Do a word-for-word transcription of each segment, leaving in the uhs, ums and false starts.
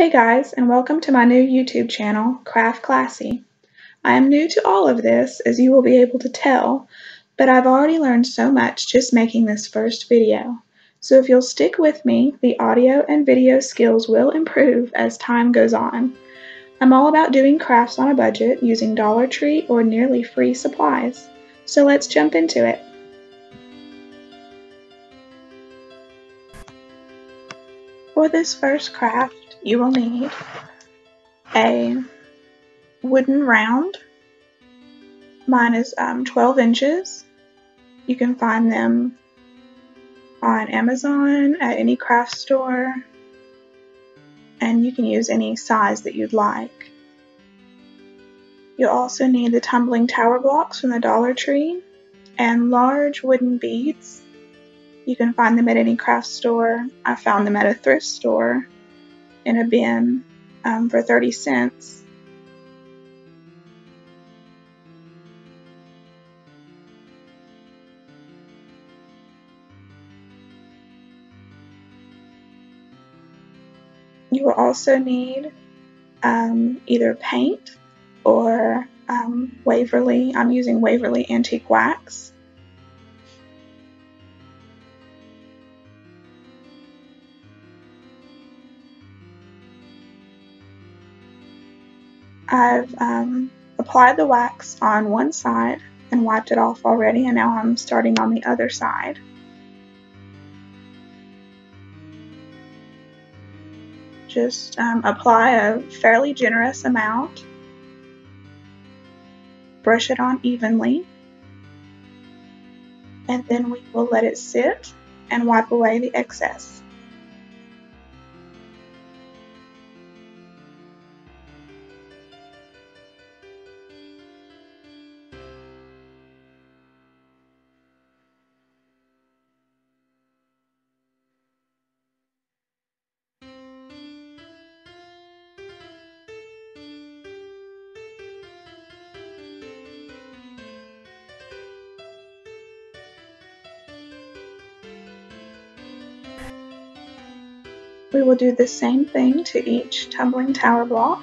Hey guys, and welcome to my new YouTube channel, Craft Classy. I am new to all of this, as you will be able to tell, but I've already learned so much just making this first video. So if you'll stick with me, the audio and video skills will improve as time goes on. I'm all about doing crafts on a budget using Dollar Tree or nearly free supplies. So let's jump into it. For this first craft, you will need a wooden round. Mine is um, twelve inches. You can find them on Amazon, at any craft store, and you can use any size that you'd like. You'll also need the tumbling tower blocks from the Dollar Tree and large wooden beads. You can find them at any craft store. I found them at a thrift store in a bin um, for thirty cents. You will also need um, either paint or um, Waverly. I'm using Waverly antique wax. I've um, applied the wax on one side and wiped it off already, and now I'm starting on the other side. Just um, apply a fairly generous amount, brush it on evenly, and then we will let it sit and wipe away the excess. We will do the same thing to each tumbling tower block.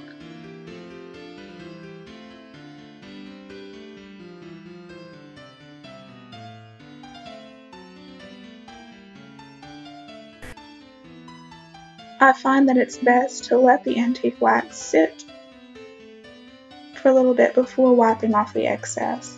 I find that it's best to let the antique wax sit for a little bit before wiping off the excess.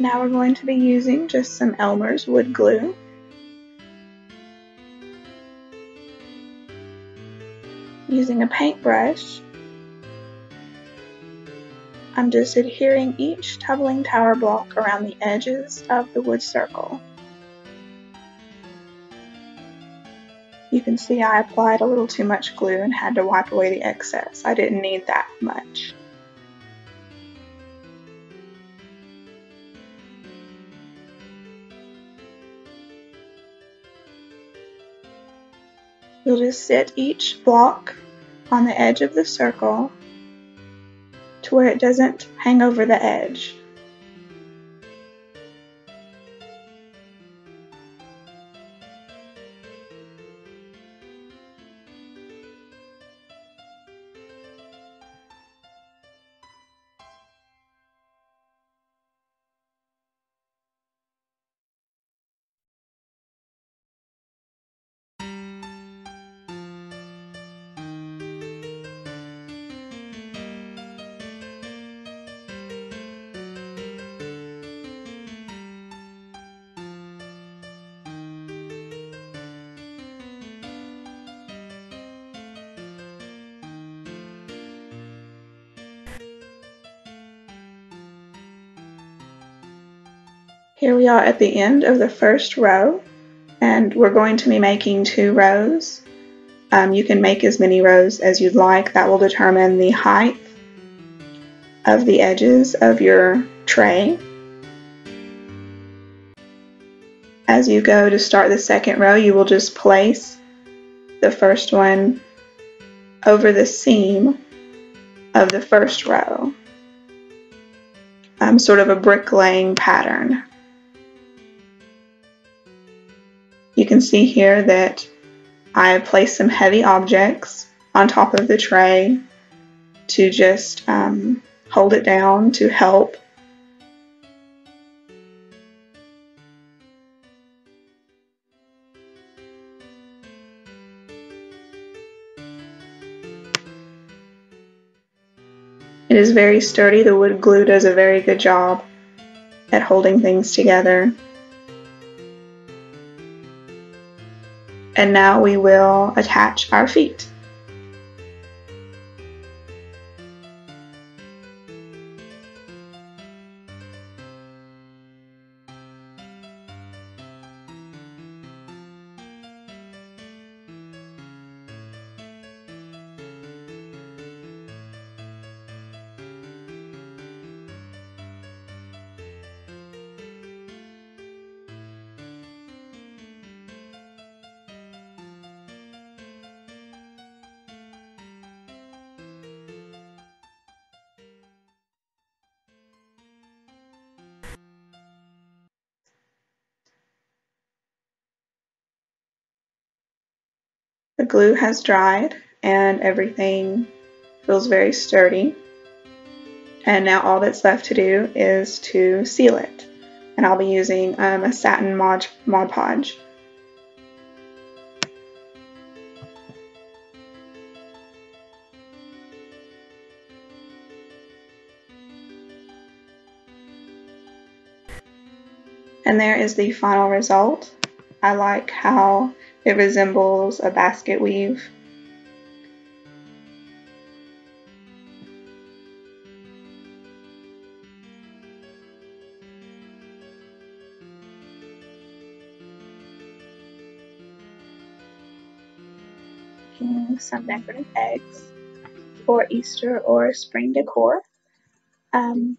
Now we're going to be using just some Elmer's wood glue. Using a paintbrush, I'm just adhering each tumbling tower block around the edges of the wood circle. You can see I applied a little too much glue and had to wipe away the excess. I didn't need that much. You'll just sit each block on the edge of the circle to where it doesn't hang over the edge. Here we are at the end of the first row, and we're going to be making two rows. Um, you can make as many rows as you'd like. That will determine the height of the edges of your tray. As you go to start the second row, you will just place the first one over the seam of the first row. um, sort of a bricklaying pattern. You can see here that I placed some heavy objects on top of the tray to just um, hold it down to help. It is very sturdy. The wood glue does a very good job at holding things together. And now we will attach our feet. The glue has dried and everything feels very sturdy. And now all that's left to do is to seal it. And I'll be using um, a satin Mod, Mod Podge. And there is the final result. I like how it resembles a basket weave. And some decorative eggs for Easter or spring decor. Um,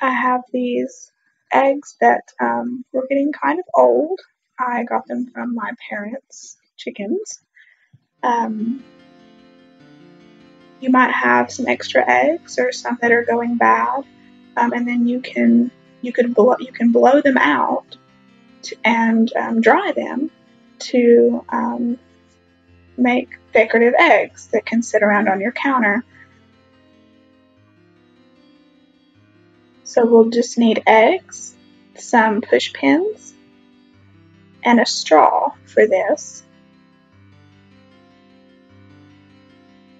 I have these eggs that um, were getting kind of old. I got them from my parents' chickens. Um, you might have some extra eggs or some that are going bad, um, and then you can you could blow you can blow them out to, and um, dry them to um, make decorative eggs that can sit around on your counter. So we'll just need eggs, some push pins, and a straw for this.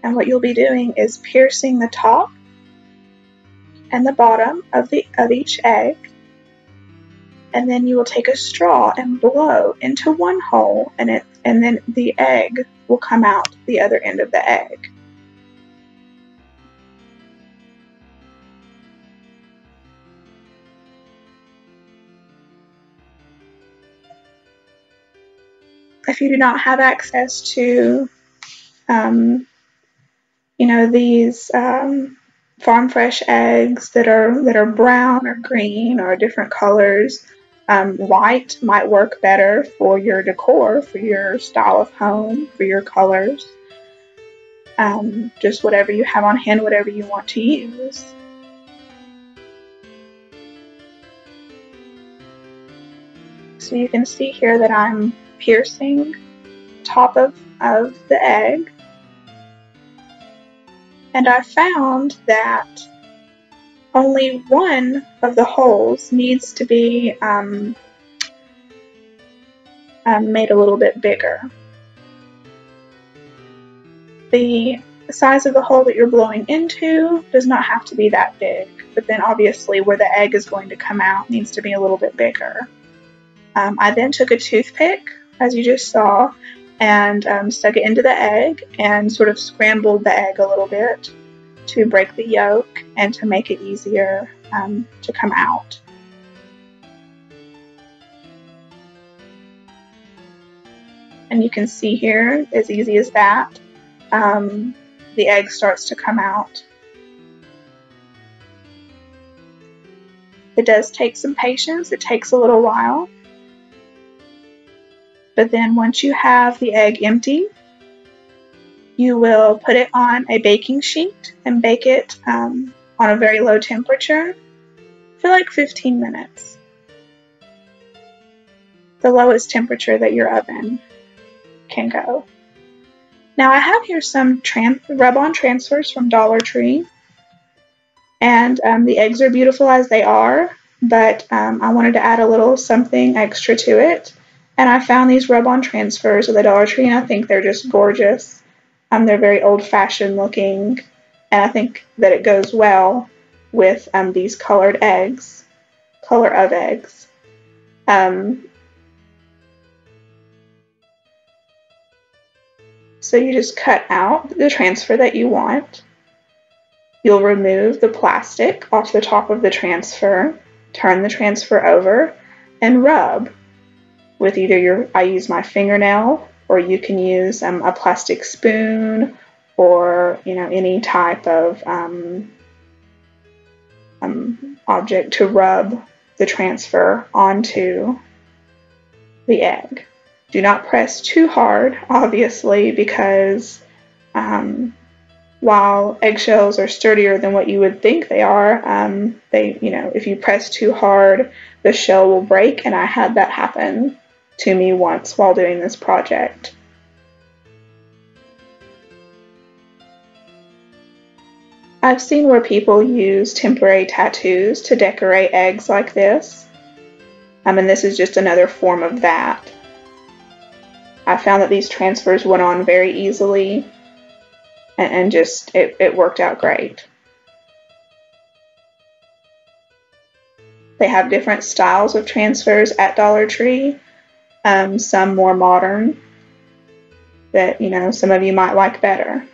And what you'll be doing is piercing the top and the bottom of the of each egg, and then you will take a straw and blow into one hole, and it and then the egg will come out the other end of the egg. If you do not have access to, um, you know, these um, farm fresh eggs that are that are brown or green or different colors, um, white might work better for your decor, for your style of home, for your colors. Um, just whatever you have on hand, whatever you want to use. So you can see here that I'm piercing top of, of the egg, and I found that only one of the holes needs to be um, um, made a little bit bigger. The size of the hole that you're blowing into does not have to be that big, but then obviously where the egg is going to come out needs to be a little bit bigger. Um, I then took a toothpick, as you just saw, and um, stuck it into the egg and sort of scrambled the egg a little bit to break the yolk and to make it easier um, to come out. And you can see here, as easy as that, um, the egg starts to come out. It does take some patience, it takes a little while. But then once you have the egg empty, you will put it on a baking sheet and bake it um, on a very low temperature for like fifteen minutes. The lowest temperature that your oven can go. Now I have here some tran rub-on transfers from Dollar Tree, and um, the eggs are beautiful as they are, but um, I wanted to add a little something extra to it, and I found these rub-on transfers at the Dollar Tree, and I think they're just gorgeous. Um, they're very old-fashioned looking, and I think that it goes well with um, these colored eggs, color of eggs. Um, So you just cut out the transfer that you want. You'll remove the plastic off the top of the transfer, turn the transfer over, and rub with either your, I use my fingernail, or you can use um, a plastic spoon, or you know, any type of um, um, object to rub the transfer onto the egg. Do not press too hard, obviously, because um, while eggshells are sturdier than what you would think they are, um, they, you know, if you press too hard, the shell will break, and I had that happen to me once while doing this project. I've seen where people use temporary tattoos to decorate eggs like this, um, and this is just another form of that. I found that these transfers went on very easily, and, and just it, it worked out great. They have different styles of transfers at Dollar Tree, um, some more modern that, you know, some of you might like better.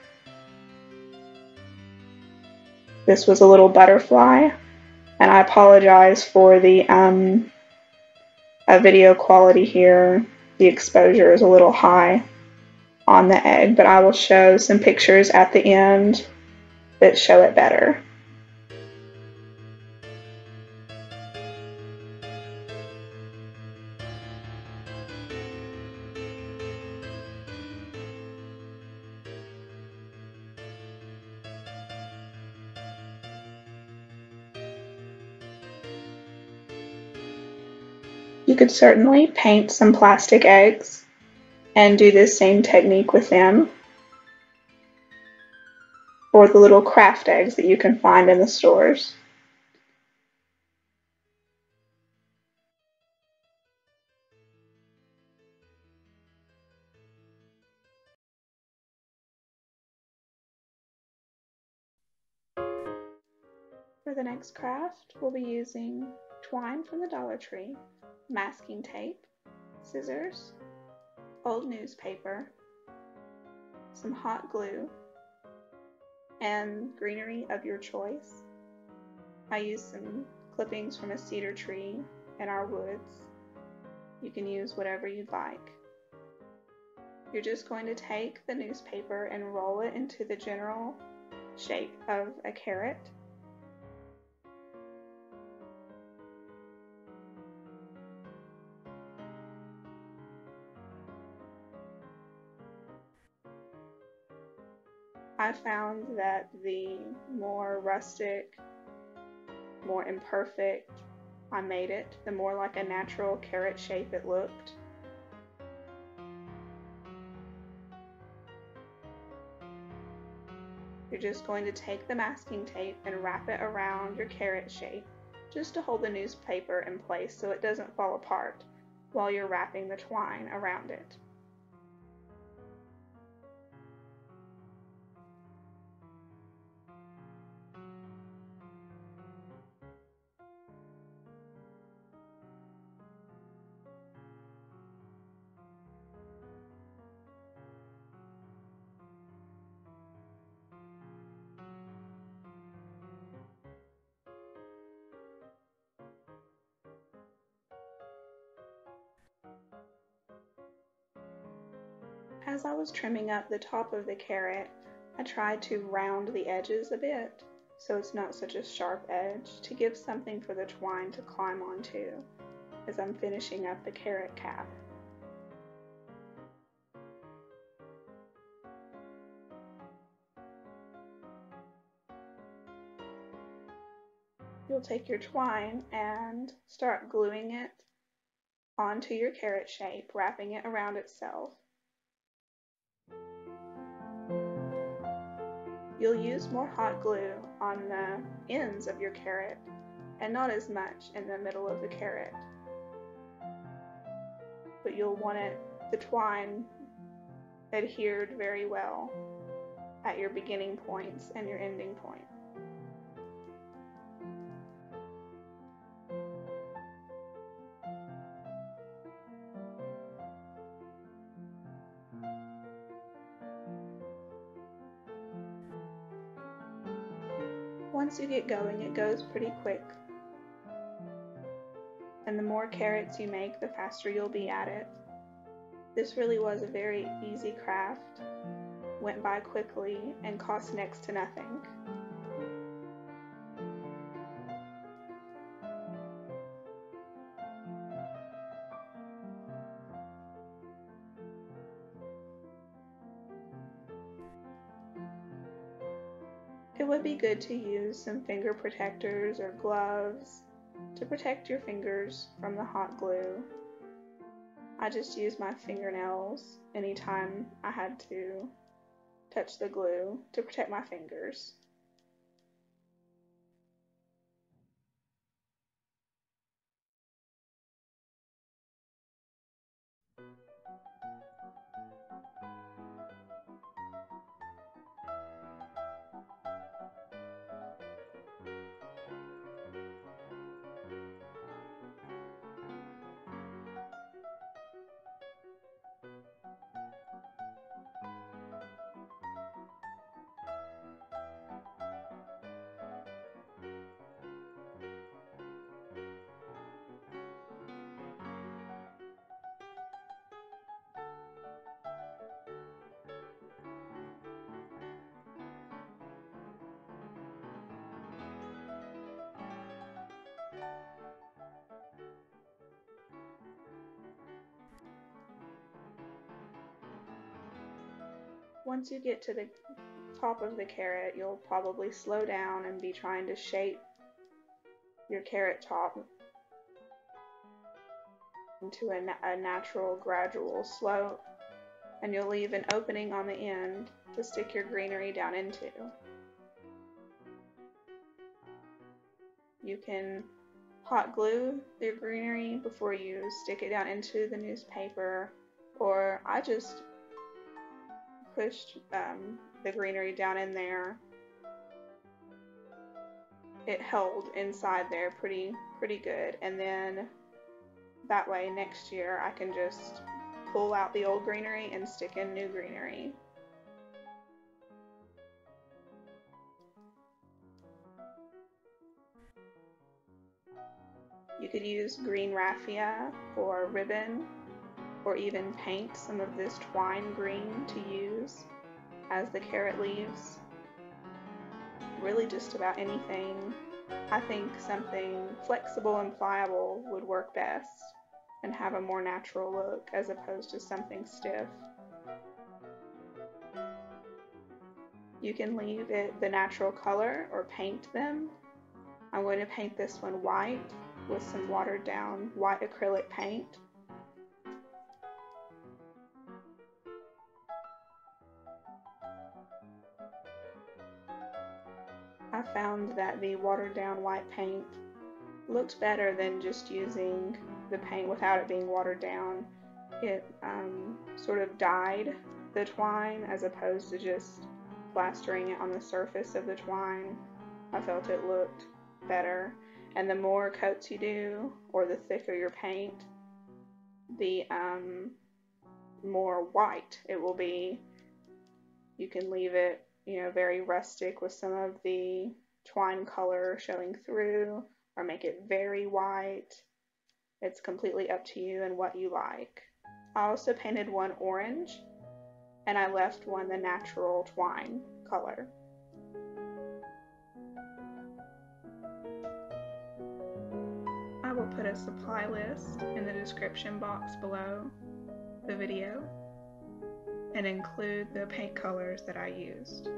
This was a little butterfly, and I apologize for the um, uh, video quality here. The exposure is a little high on the egg, but I will show some pictures at the end that show it better. You could certainly paint some plastic eggs and do this same technique with them, or the little craft eggs that you can find in the stores. For the next craft, we'll be using twine from the Dollar Tree, masking tape, scissors, old newspaper, some hot glue, and greenery of your choice. I used some clippings from a cedar tree in our woods. You can use whatever you'd like. You're just going to take the newspaper and roll it into the general shape of a carrot. I found that the more rustic, more imperfect I made it, the more like a natural carrot shape it looked. You're just going to take the masking tape and wrap it around your carrot shape, just to hold the newspaper in place so it doesn't fall apart while you're wrapping the twine around it. As I was trimming up the top of the carrot, I tried to round the edges a bit so it's not such a sharp edge, to give something for the twine to climb onto as I'm finishing up the carrot cap. You'll will take your twine and start gluing it onto your carrot shape, wrapping it around itself. You'll use more hot glue on the ends of your carrot and not as much in the middle of the carrot. But you'll want it, the twine adhered very well at your beginning points and your ending point. Once you get going, it goes pretty quick. And the more carrots you make, the faster you'll be at it. This really was a very easy craft, went by quickly, and cost next to nothing. It would be good to use some finger protectors or gloves to protect your fingers from the hot glue. I just used my fingernails anytime I had to touch the glue to protect my fingers. Once you get to the top of the carrot, you'll probably slow down and be trying to shape your carrot top into a, na a natural, gradual slope, and you'll leave an opening on the end to stick your greenery down into. You can hot glue your greenery before you stick it down into the newspaper, or I just pushed um, the greenery down in there. It held inside there pretty pretty good, and then that way next year I can just pull out the old greenery and stick in new greenery. You could use green raffia or ribbon, or even paint some of this twine green to use as the carrot leaves. Really just about anything. I think something flexible and pliable would work best and have a more natural look as opposed to something stiff. You can leave it the natural color or paint them. I'm going to paint this one white with some watered down white acrylic paint. I found that the watered down white paint looked better than just using the paint without it being watered down. It um, sort of dyed the twine as opposed to just plastering it on the surface of the twine. I felt it looked better. And the more coats you do, or the thicker your paint, the um, more white it will be. You can leave it, you know, very rustic with some of the twine color showing through, or make it very white. It's completely up to you and what you like. I also painted one orange, and I left one the natural twine color. I will put a supply list in the description box below the video and include the paint colors that I used.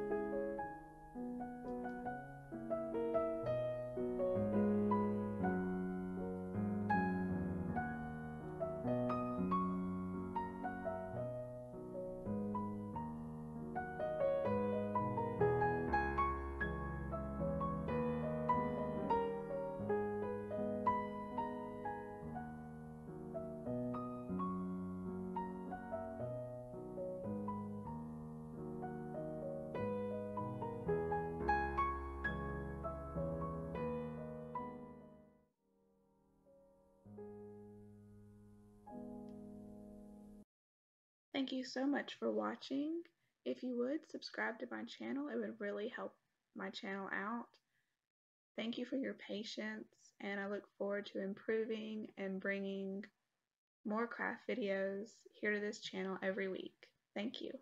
Thank you so much for watching. If you would, subscribe to my channel. It would really help my channel out. Thank you for your patience, and I look forward to improving and bringing more craft videos here to this channel every week. Thank you.